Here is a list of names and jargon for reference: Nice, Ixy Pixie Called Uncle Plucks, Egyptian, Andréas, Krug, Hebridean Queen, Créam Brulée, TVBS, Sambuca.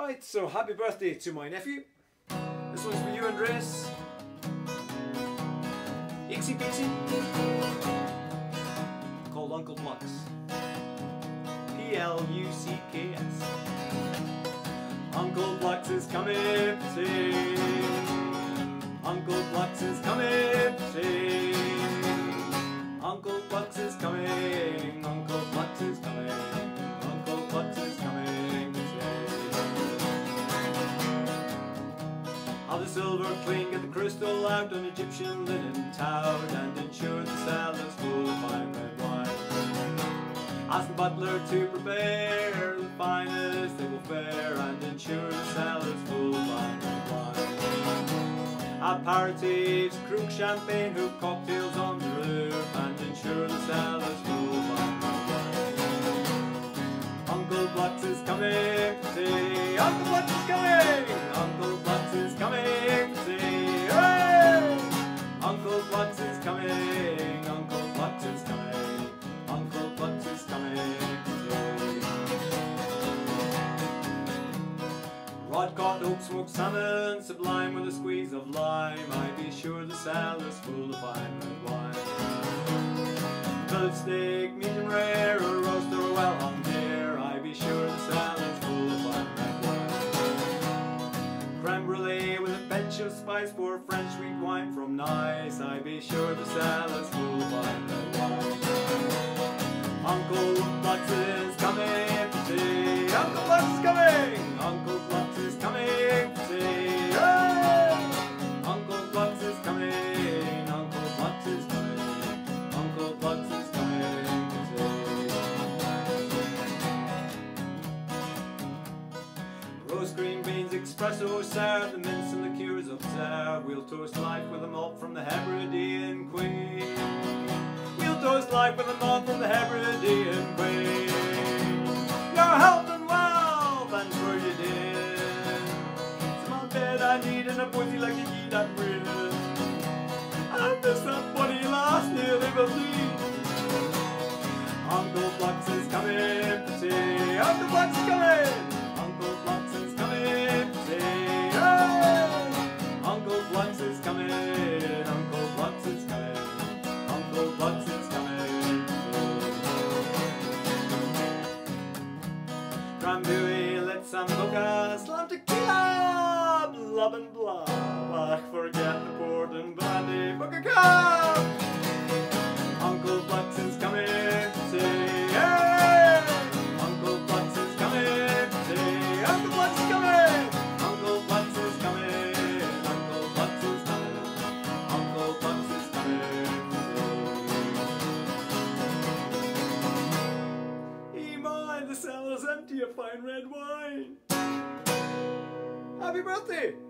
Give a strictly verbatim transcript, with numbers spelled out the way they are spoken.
Right, so happy birthday to my nephew. This one's for you, Andréas. Ixy Pixie Called Uncle Plucks. P L U C K S. Uncle Plucks is coming to sing. Uncle Plucks is coming to sing. Uncle Plucks is coming. Uncle Plucks is coming. Uncle Plucks is coming to sing. Have the silver clean, get the crystal out, an Egyptian linen towel, and ensure the salad's full of fine red wine. Ask the butler to prepare the finest table fare and ensure the salad's full of wine and wine. Aperitifs, Krug champagne, hoop cocktails on the roof and ensure the salad's full of wine and wine. Uncle Plucks is coming today. Uncle Plucks is coming. Uncle Plucks is coming today. Hooray! Uncle Plucks is coming. Uncle Plucks is coming. Rod caught oak smoked salmon, sublime with a squeeze of lime. I be sure the salad's full of fine red wine. Fillet steak, medium rare, a roast or a well on there. I be sure the salad's full of fine red wine. Creme brulee with a pinch of spice, pour French sweet wine from Nice. I be sure the salad's full of fine red wine. Uncle Plucks is coming to see. Uncle Plucks is coming. Uncle Plucks is coming to see. Hey! Uncle Plucks is coming. Uncle Plucks is coming. Uncle Plucks is coming to see. Roast green beans, espresso served, the mince and liqueurs observed. We'll toast life with a malt from the Hebridean Queen. Toast life with a nod from the Hebridean Queen. Your health and wealth and virgin in. It's my bed I need and a body like a ye that win. I miss that body last nearly believe. Uncle Plucks is coming to see. Uncle Plucks is coming. Uncle Plucks is coming to see. Hey! Uncle Plucks is coming. Uncle Plucks is coming. Uncle Plucks is coming. Rambouillet, let sambuca, slam tequila, blub and blub. Ach, forget the port and brandy, book a cup. Uncle Plucks is coming to see. Hey! Uncle Plucks is coming to see. Uncle Plucks is coming. Uncle Plucks is coming. Uncle Plucks is coming. Uncle Plucks is coming to see. E my, the cellar's empty of fine red wine. Happy birthday!